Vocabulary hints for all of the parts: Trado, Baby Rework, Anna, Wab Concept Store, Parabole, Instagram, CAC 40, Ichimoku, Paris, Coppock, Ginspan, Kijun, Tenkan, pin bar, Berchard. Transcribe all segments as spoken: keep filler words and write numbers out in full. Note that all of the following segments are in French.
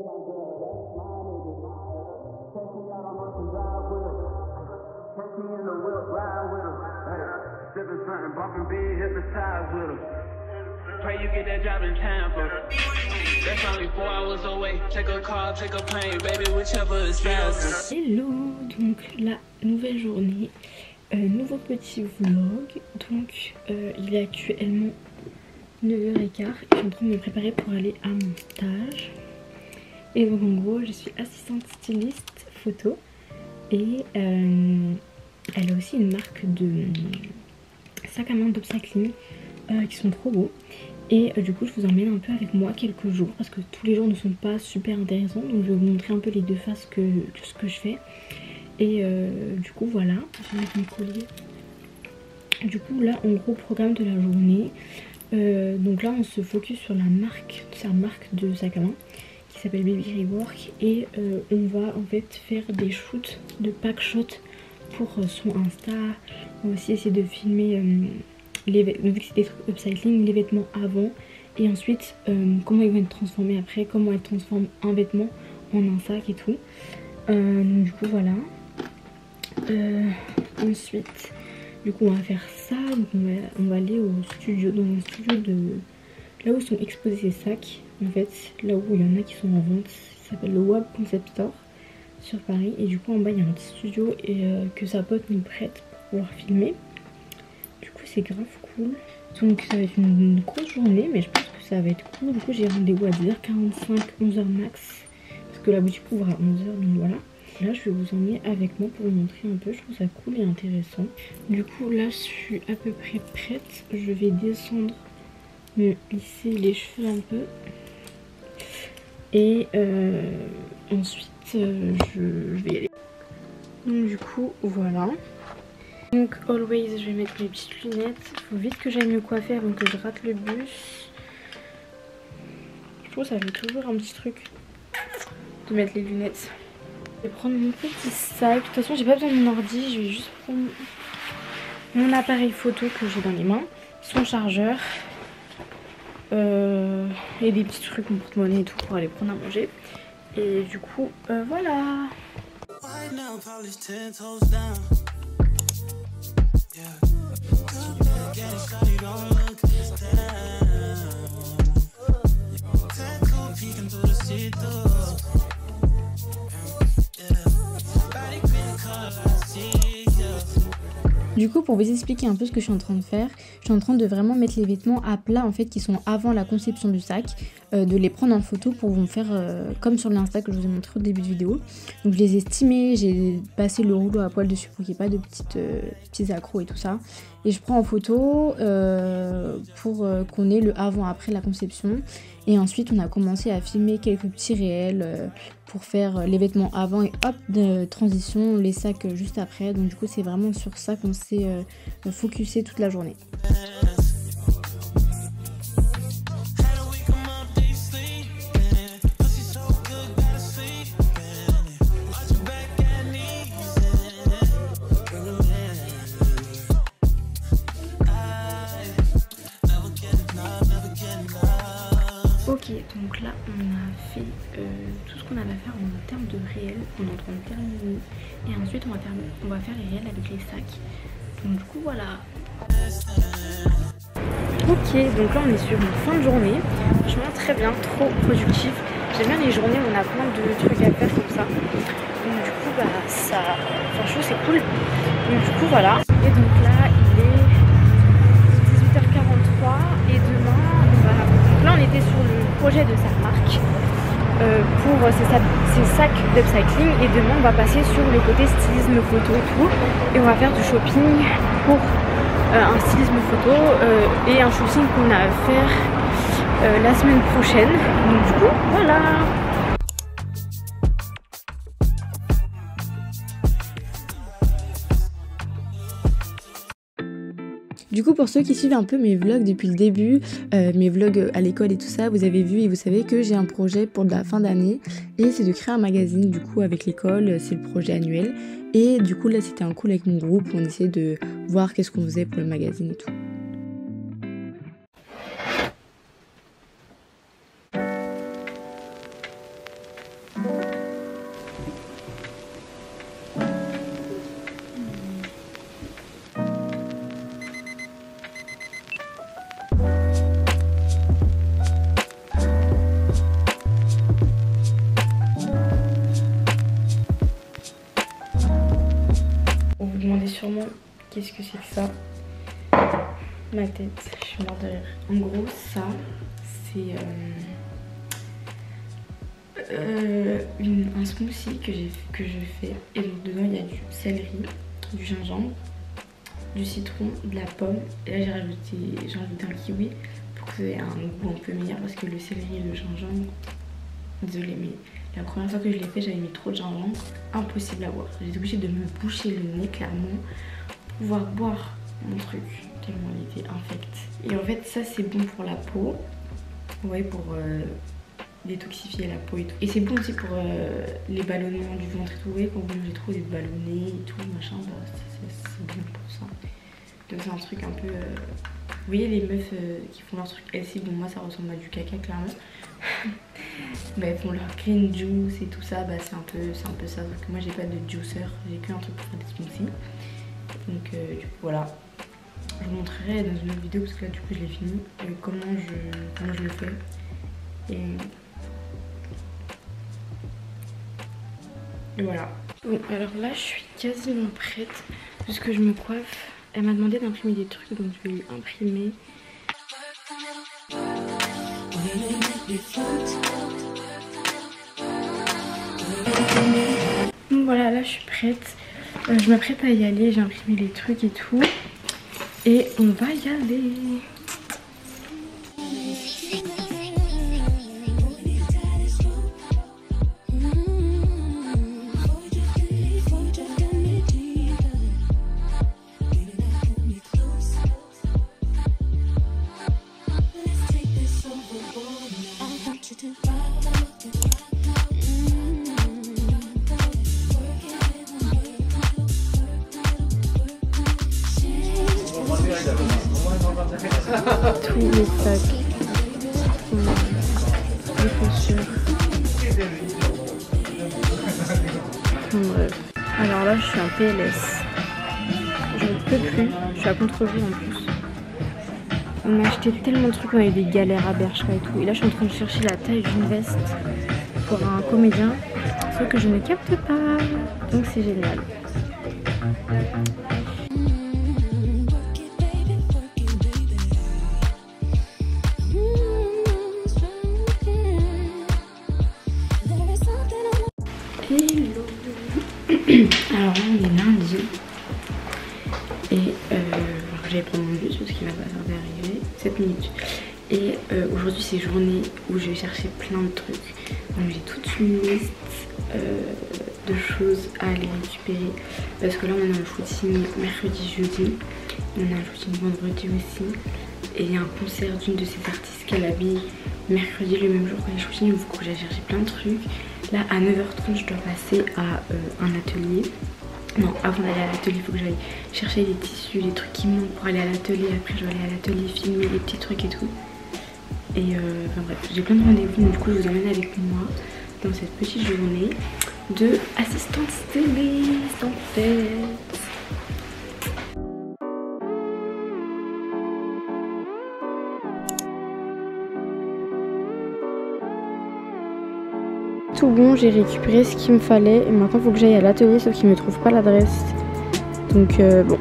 Catch me in the whip, ride with him. Hey, sipping something, bumping big, hypnotized with him. Pray you get that job in time for me. That's only four hours away. Take a car, take a plane, baby, whichever is faster. Hello, donc la nouvelle journée, euh, nouveau petit vlog. Donc euh, il est actuellement neuf heures quinze et je suis en train de me préparer pour aller à mon stage. Et donc en gros, je suis assistante styliste photo. Et euh, elle a aussi une marque de sac à main d'Obsacline euh, qui sont trop beaux. Et euh, du coup je vous emmène un peu avec moi quelques jours, parce que tous les jours ne sont pas super intéressants. Donc je vais vous montrer un peu les deux faces que, de ce que je fais. Et euh, du coup voilà, je vais mettre mon collier. Du coup là en gros programme de la journée. Euh, donc là on se focus sur la marque, sa marque de sac à main. S'appelle Baby Rework, et euh, on va en fait faire des shoots de pack shot pour euh, son Insta. On va aussi essayer de filmer euh, les, vu que c'est des trucs upcycling, les vêtements avant et ensuite euh, comment ils vont être transformés après, comment ils transforment un vêtement en un sac et tout. Euh, donc du coup voilà. Euh, ensuite du coup on va faire ça, donc on, va, on va aller au studio, dans le studio de là où sont exposés ces sacs. En fait, là où il y en a qui sont en vente, ça s'appelle le Wab Concept Store sur Paris. Et du coup, en bas, il y a un petit studio et, euh, que sa pote nous prête pour pouvoir filmer. Du coup, c'est grave cool. Donc, ça va être une, une grosse journée, mais je pense que ça va être cool. Du coup, j'ai rendez-vous à dix heures quarante-cinq, onze heures max. Parce que la boutique ouvre à onze heures, donc voilà. Et là, je vais vous emmener avec moi pour vous montrer un peu. Je trouve ça cool et intéressant. Du coup, là, je suis à peu près prête. Je vais descendre, me lisser les cheveux un peu. Et euh, ensuite euh, je vais y aller. Donc du coup voilà. Donc always je vais mettre mes petites lunettes. Faut vite que j'aille me coiffer avant que je rate le bus. Je trouve que ça fait toujours un petit truc de mettre les lunettes. Je vais prendre mon petit sac. De toute façon j'ai pas besoin de mon ordi. Je vais juste prendre mon appareil photo que j'ai dans les mains, son chargeur. Euh, et des petits trucs, mon porte-monnaie et tout pour aller prendre à manger. Et du coup, euh, voilà. Du coup, pour vous expliquer un peu ce que je suis en train de faire, je suis en train de vraiment mettre les vêtements à plat en fait qui sont avant la conception du sac, euh, de les prendre en photo pour vous faire euh, comme sur l'Insta que je vous ai montré au début de vidéo. Donc je les ai estimés, j'ai passé le rouleau à poil dessus pour qu'il n'y ait pas de petites, euh, petits accros et tout ça. Et je prends en photo euh, pour euh, qu'on ait le avant-après la conception. Et ensuite on a commencé à filmer quelques petits réels euh, pour faire les vêtements avant et hop, de transition, les sacs juste après. Donc du coup c'est vraiment sur ça qu'on s'est euh, focusé toute la journée. Ok, donc là on a fait euh, tout ce qu'on avait à faire en termes de réel, on est en train de terminer et ensuite on va faire, on va faire les réels avec les sacs. Donc du coup voilà. Ok, donc là on est sur une fin de journée, franchement très bien, trop productif. J'aime bien les journées où on a plein de trucs à faire comme ça. Donc du coup bah ça, enfin je trouve c'est cool. Donc du coup voilà. Et donc là il est dix-huit heures quarante-trois et demain on va... Donc là on était sur le projet de sa marque euh, pour ses, ses sacs d'upcycling, et demain on va passer sur le côté stylisme photo et tout, et on va faire du shopping pour euh, un stylisme photo euh, et un shopping qu'on a à faire euh, la semaine prochaine. Donc du coup voilà. Du coup, pour ceux qui suivent un peu mes vlogs depuis le début, euh, mes vlogs à l'école et tout ça, vous avez vu et vous savez que j'ai un projet pour de la fin d'année, et c'est de créer un magazine du coup avec l'école, c'est le projet annuel. Et du coup là c'était un cool avec mon groupe, on essayait de voir qu'est-ce qu'on faisait pour le magazine et tout. Qu'est-ce que c'est que ça? Ma tête, je suis morte de rire. En gros, ça, c'est euh, euh, une, un smoothie que, que je fais. Et donc, dedans, il y a du céleri, du gingembre, du citron, de la pomme. Et là, j'ai rajouté, j'ai rajouté un kiwi pour que ça ait un goût un peu meilleur. Parce que le céleri et le gingembre, désolé, mais la première fois que je l'ai fait, j'avais mis trop de gingembre. Impossible à boire. J'étais obligée de me boucher le nez, clairement, pour pouvoir boire mon truc. Tellement il était infect. Et en fait, ça, c'est bon pour la peau. Vous voyez, pour euh, détoxifier la peau et tout. Et c'est bon aussi pour euh, les ballonnements du ventre et tout. Vous voyez, quand vous mangez trop, vous êtes ballonné et tout, machin. Bah, c'est bon pour ça. Donc, c'est un truc un peu. Euh... Vous voyez, les meufs euh, qui font leur truc healthy, bon, moi, ça ressemble à du caca, clairement. Bah, ils font leur clean juice et tout ça, bah c'est un peu, c'est un peu ça. Parce que moi j'ai pas de juicer, j'ai qu'un truc pour faire des smoothies. Donc euh, du coup voilà, je vous montrerai dans une autre vidéo parce que là du coup je l'ai fini euh, comment, je, comment je le fais. Et, et voilà. Bon alors là je suis quasiment prête puisque je me coiffe. Elle m'a demandé d'imprimer des trucs donc je vais lui imprimer. Donc voilà, là je suis prête, euh, je m'apprête à y aller, j'ai imprimé les trucs et tout et on va y aller. Tous les sacs, les postures. Bref. Alors là, je suis en P L S. Je ne peux plus. Je suis à contre-vue en plus. On a acheté tellement de trucs, on a eu des galères à Berchard et tout. Et là, je suis en train de chercher la taille d'une veste pour un comédien. Sauf que je ne capte pas. Donc c'est génial. Alors là on est lundi et euh, j'allais prendre mon bus parce qu'il va pas tarder à arriver, sept minutes. Et euh, aujourd'hui c'est journée où je vais chercher plein de trucs. Donc j'ai toute une liste euh, de choses à aller récupérer. Parce que là on a un footing mercredi, jeudi, on a un footing vendredi aussi. Et il y a un concert d'une de ces artistes qu'elle habille mercredi le même jour que les footings. Du coup j'ai cherché plein de trucs. Là à neuf heures trente je dois passer à euh, un atelier. Non, avant d'aller à l'atelier il faut que j'aille chercher des tissus, des trucs qui manquent pour aller à l'atelier. Après je vais aller à l'atelier filmer des petits trucs et tout. Et euh, enfin bref, j'ai plein de rendez-vous donc du coup je vous emmène avec moi dans cette petite journée de assistante styliste en fait. Tout bon, j'ai récupéré ce qu'il me fallait et maintenant il faut que j'aille à l'atelier sauf qu'il ne me trouve pas l'adresse donc euh, bon.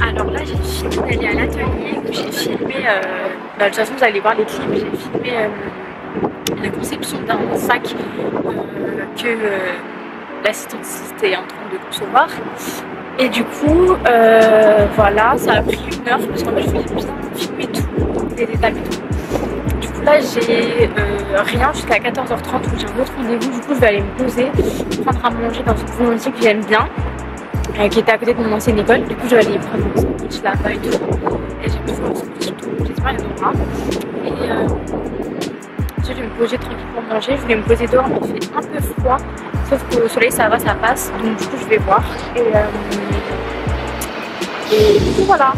Alors là j'ai fini d'aller à l'atelier, j'ai filmé, euh, bah, de toute façon vous allez voir les clips, j'ai filmé euh, la conception d'un sac euh, que euh, l'assistante était en train de concevoir. Et du coup, euh, voilà, ça a pris une heure parce qu'en fait, je faisais filmer tout, des détails et tout. Du coup, là, j'ai euh, rien jusqu'à quatorze heures trente où j'ai un autre rendez-vous. Du coup, je vais aller me poser, prendre à manger dans une boulangerie que j'aime bien, euh, qui était à côté de mon ancienne école. Du coup, je vais aller prendre mon sandwich là-bas et tout. Et j'ai toujours mon sandwich, j'espère qu'il y en aura. Et euh, je vais me poser tranquille pour manger. Je voulais me poser dehors, mais il fait un peu froid. Sauf qu'au soleil ça va, ça passe, donc du coup je vais voir. Et, euh... et du coup voilà.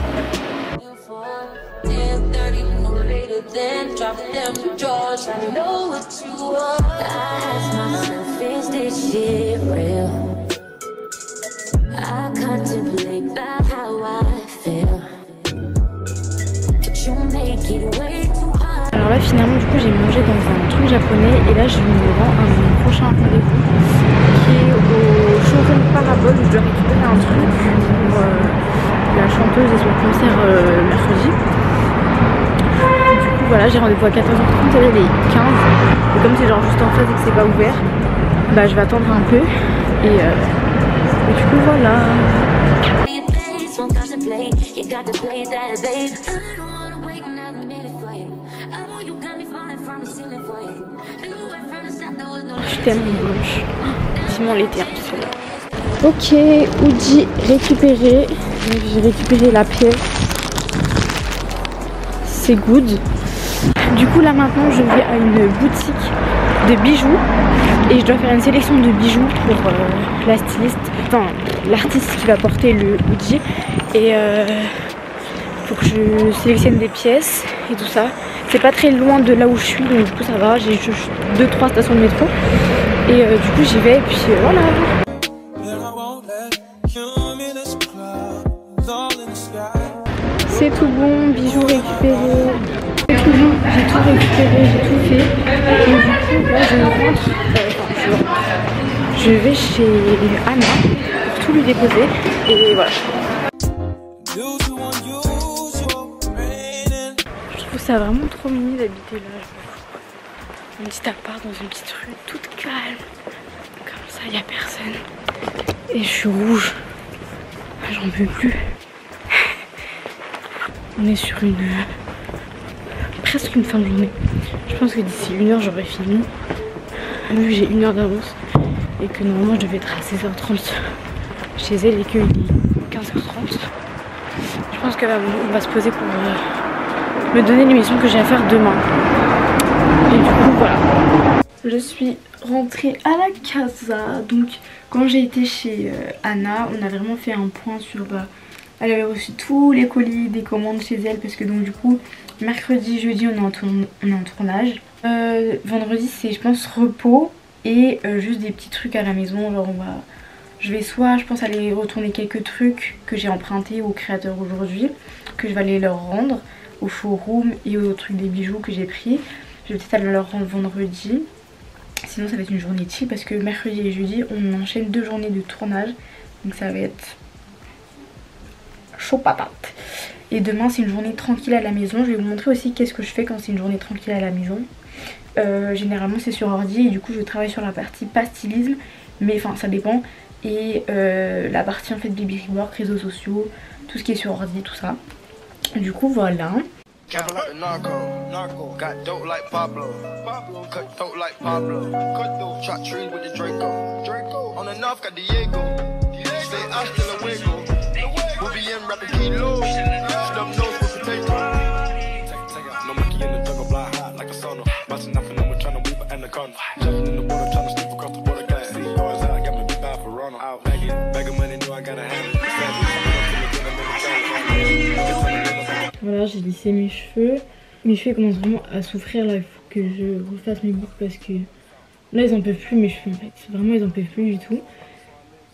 Alors là finalement du coup j'ai mangé dans un truc japonais et là je me rends à mon prochain rendez-vous qui est au showroom Parabole où je dois récupérer un truc pour euh, la chanteuse et son concert euh, mercredi. Du coup voilà, j'ai rendez-vous à quatorze heures trente, elle est quinze et comme c'est genre juste en face et que c'est pas ouvert, bah je vais attendre un peu et, euh, et du coup voilà. Je t'aime blanche. C'est mon l'été. Ok, Oudi récupéré. J'ai récupéré la pièce. C'est good. Du coup là maintenant je vais à une boutique de bijoux et je dois faire une sélection de bijoux pour euh, la styliste, enfin l'artiste qui va porter le Oudi. Et euh, faut que je sélectionne des pièces et tout ça. C'est pas très loin de là où je suis, donc du coup ça va, j'ai juste deux trois stations de métro. Et euh, du coup j'y vais et puis euh, voilà. C'est tout bon, bijoux récupérés. C'est tout bon, j'ai tout récupéré, j'ai tout fait. Et du coup là je rentre, euh, je vais chez Anna pour tout lui déposer. Et voilà. C'est vraiment trop mignon d'habiter là. Un petit appart dans une petite rue toute calme. Comme ça, il n'y a personne. Et je suis rouge. J'en peux plus. On est sur une... presque une fin de journée. Je pense que d'ici une heure, j'aurai fini. Vu que j'ai une heure d'avance. Et que normalement, je devais être à seize heures trente chez elle et qu'il est quinze heures trente. Je pense qu'on va se poser pour... me donner l'émission que j'ai à faire demain. Et du coup voilà. Je suis rentrée à la casa. Donc quand j'ai été chez euh, Anna, on a vraiment fait un point sur bah, elle avait reçu tous les colis des commandes chez elle parce que donc du coup mercredi, jeudi on est en, tourne, on est en tournage. Euh, vendredi c'est je pense repos et euh, juste des petits trucs à la maison, genre on va... Je vais soit, je pense, aller retourner quelques trucs que j'ai empruntés aux créateurs aujourd'hui, que je vais aller leur rendre au showroom et au truc des bijoux que j'ai pris. Je vais peut-être aller leur rendre vendredi. Sinon ça va être une journée chill parce que mercredi et jeudi on enchaîne deux journées de tournage. Donc ça va être chaud patate. Et demain c'est une journée tranquille à la maison. Je vais vous montrer aussi qu'est-ce que je fais quand c'est une journée tranquille à la maison. Euh, généralement c'est sur ordi et du coup je travaille sur la partie pas stylisme. Mais enfin ça dépend. Et euh, la partie en fait Baby Rework, réseaux sociaux, tout ce qui est sur ordi, tout ça. Du coup voilà. Voilà, j'ai lissé mes cheveux. Mes cheveux commencent vraiment à souffrir là, il faut que je refasse mes boucles parce que là ils en peuvent plus mes cheveux en fait. Vraiment ils en peuvent plus du tout.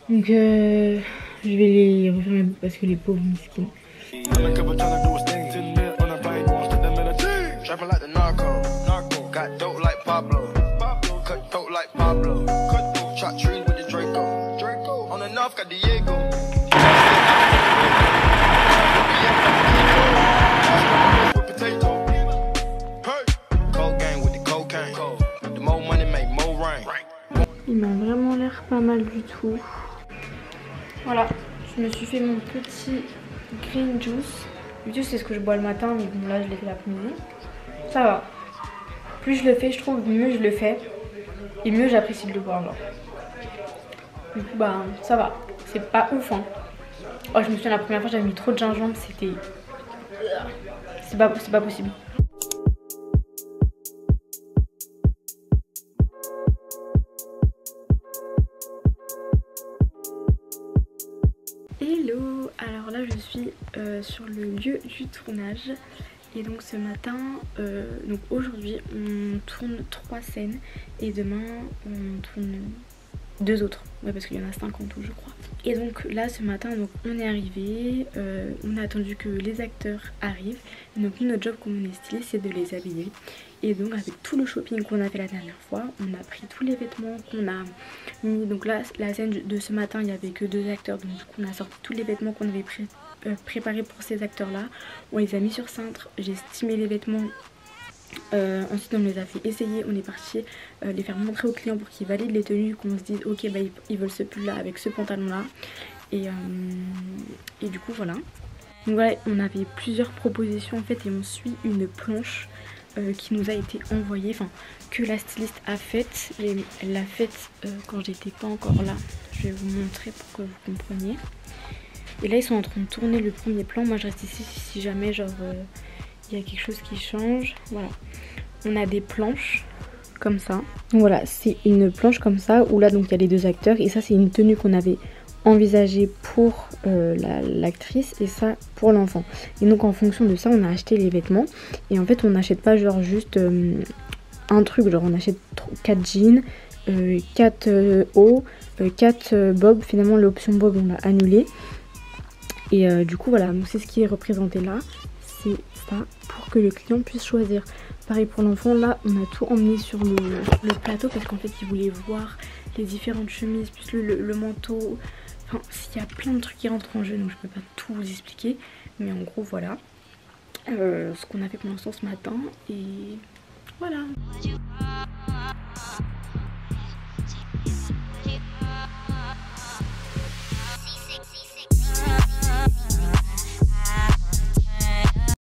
Donc euh, je vais les refaire mes boucles parce que les pauvres mesquines. Il m'a vraiment l'air pas mal du tout. Voilà, je me suis fait mon petit green juice. Le juice c'est ce que je bois le matin, mais bon là je l'ai fait l'après-midi. Ça va. Plus je le fais, je trouve, mieux je le fais. Et mieux j'apprécie de le boire genre. Du coup bah ça va. C'est pas ouf hein. Oh je me souviens la première fois j'avais mis trop de gingembre, c'était... C'est pas, c'est pas possible. Hello, alors là je suis euh, sur le lieu du tournage et donc ce matin, euh, donc aujourd'hui on tourne trois scènes et demain on tourne Deux autres, ouais, parce qu'il y en a cinq en tout je crois. Et donc là ce matin donc, on est arrivé, euh, on a attendu que les acteurs arrivent. Et donc notre job comme on est styliste c'est de les habiller. Et donc avec tout le shopping qu'on a fait la dernière fois, on a pris tous les vêtements qu'on a mis. Donc là la scène de ce matin il n'y avait que deux acteurs, donc du coup on a sorti tous les vêtements qu'on avait pré euh, préparés pour ces acteurs là. On les a mis sur cintre, j'ai estimé les vêtements. Euh, ensuite on les a fait essayer, on est parti euh, les faire montrer aux clients pour qu'ils valident les tenues, qu'on se dise ok bah, ils, ils veulent ce pull là avec ce pantalon là et, euh, et du coup voilà. Donc voilà on avait plusieurs propositions en fait et on suit une planche euh, qui nous a été envoyée, enfin que la styliste a faite. Elle l'a faite euh, quand j'étais pas encore là, je vais vous montrer pour que vous compreniez. Et là ils sont en train de tourner le premier plan, moi je reste ici si jamais genre... Euh, il y a quelque chose qui change, voilà. On a des planches comme ça. Donc voilà, c'est une planche comme ça où là donc il y a les deux acteurs et ça c'est une tenue qu'on avait envisagée pour euh, l'actrice la, et ça pour l'enfant. Et donc en fonction de ça, on a acheté les vêtements et en fait on n'achète pas genre juste euh, un truc, genre on achète quatre jeans, euh, quatre euh, hauts, euh, quatre euh, bobs. Finalement l'option bob on l'a annulée et euh, du coup voilà, donc c'est ce qui est représenté là. C'est ça pour que le client puisse choisir. Pareil pour l'enfant, là on a tout emmené sur le, le plateau parce qu'en fait il voulait voir les différentes chemises, plus le, le, le manteau. Enfin s'il y a plein de trucs qui rentrent en jeu donc je peux pas tout vous expliquer. Mais en gros voilà euh, ce qu'on a fait pour l'instant ce matin et voilà.